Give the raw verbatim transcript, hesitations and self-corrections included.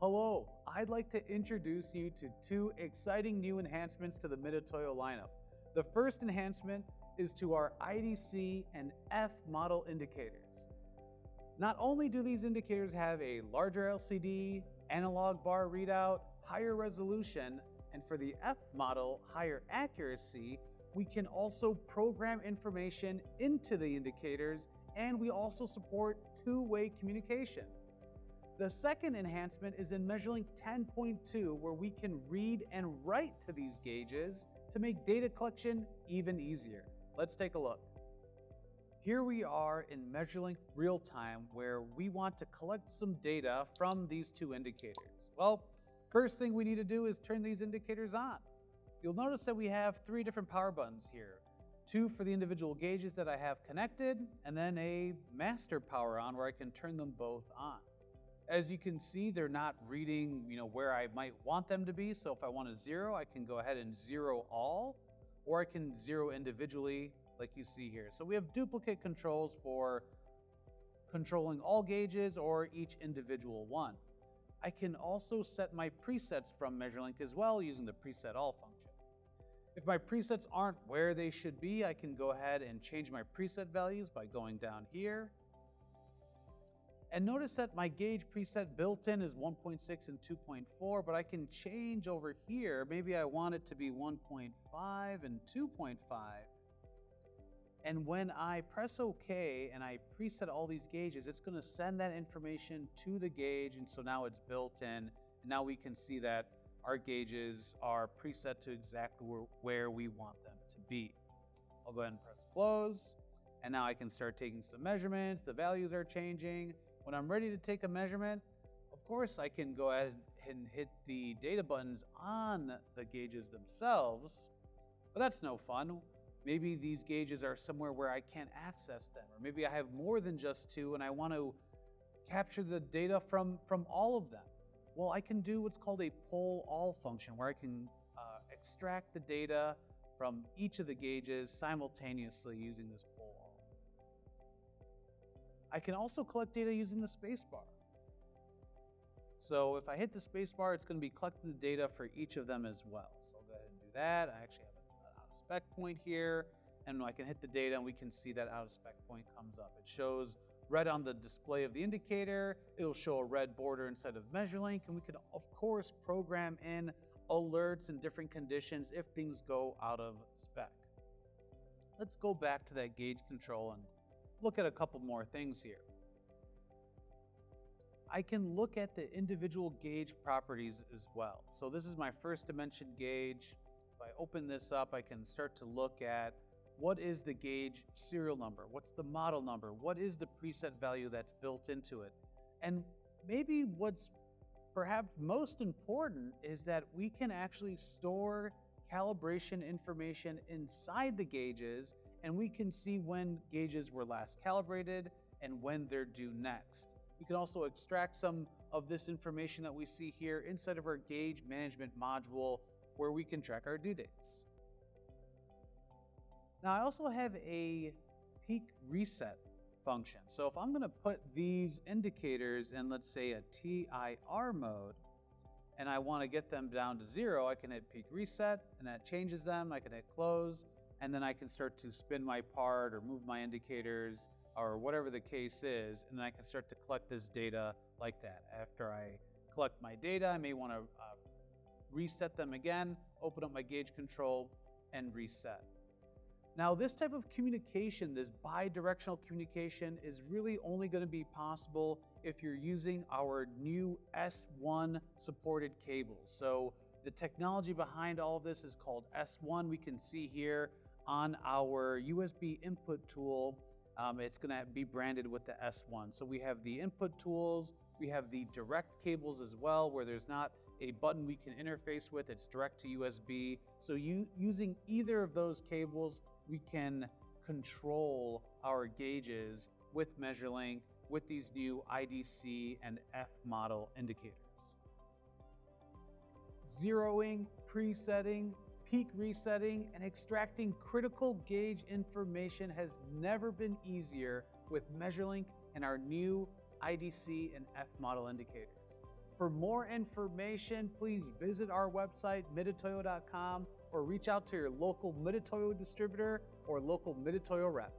Hello, I'd like to introduce you to two exciting new enhancements to the Mitutoyo lineup. The first enhancement is to our I D C and F model indicators. Not only do these indicators have a larger L C D, analog bar readout, higher resolution, and for the F model, higher accuracy, we can also program information into the indicators, and we also support two-way communication. The second enhancement is in MeasurLink ten point two, where we can read and write to these gauges to make data collection even easier. Let's take a look. Here we are in MeasurLink real time, where we want to collect some data from these two indicators. Well, first thing we need to do is turn these indicators on. You'll notice that we have three different power buttons here. Two for the individual gauges that I have connected, and then a master power on where I can turn them both on. As you can see, they're not reading, you know, where I might want them to be. So if I want to zero, I can go ahead and zero all, or I can zero individually like you see here. So we have duplicate controls for controlling all gauges or each individual one. I can also set my presets from MeasurLink as well using the preset all function. If my presets aren't where they should be, I can go ahead and change my preset values by going down here. And notice that my gauge preset built-in is one point six and two point four, but I can change over here. Maybe I want it to be one point five and two point five. And when I press OK and I preset all these gauges, it's going to send that information to the gauge. And so now it's built in. And now we can see that our gauges are preset to exactly where we want them to be. I'll go ahead and press close. And now I can start taking some measurements. The values are changing. When I'm ready to take a measurement, of course, I can go ahead and hit the data buttons on the gauges themselves, but that's no fun. Maybe these gauges are somewhere where I can't access them, or maybe I have more than just two and I want to capture the data from, from all of them. Well, I can do what's called a pull all function, where I can uh, extract the data from each of the gauges simultaneously using this pull all. I can also collect data using the spacebar. So if I hit the spacebar, it's going to be collecting the data for each of them as well. So I'll go ahead and do that. I actually have an out-of-spec point here, and I can hit the data, and we can see that out-of-spec point comes up. It shows red on the display of the indicator. It'll show a red border instead of MeasurLink, and we can, of course, program in alerts and different conditions if things go out of spec. Let's go back to that gauge control and look at a couple more things here. I can look at the individual gauge properties as well. So this is my first dimension gauge. If I open this up, I can start to look at what is the gauge serial number? What's the model number? What is the preset value that's built into it? And maybe what's perhaps most important is that we can actually store calibration information inside the gauges, and we can see when gauges were last calibrated and when they're due next. We can also extract some of this information that we see here inside of our gauge management module, where we can track our due dates. Now, I also have a peak reset function. So if I'm going to put these indicators in, let's say, a T I R mode, and I want to get them down to zero, I can hit peak reset, and that changes them. I can hit close, and then I can start to spin my part or move my indicators or whatever the case is, and then I can start to collect this data like that. After I collect my data, I may want to uh, reset them again, open up my gauge control, and reset. Now, this type of communication, this bi-directional communication, is really only going to be possible if you're using our new S one supported cables. So the technology behind all of this is called S one. We can see here on our U S B input tool, um, it's going to be branded with the S one. So we have the input tools, we have the direct cables as well, where there's not a button we can interface with, it's direct to U S B. So you, using either of those cables, we can control our gauges with MeasurLink with these new I D C and F model indicators. Zeroing, presetting, peak resetting, and extracting critical gauge information has never been easier with MeasurLink and our new I D C and F model indicators. For more information, please visit our website, mitutoyo dot com, or reach out to your local Mitutoyo distributor or local Mitutoyo rep.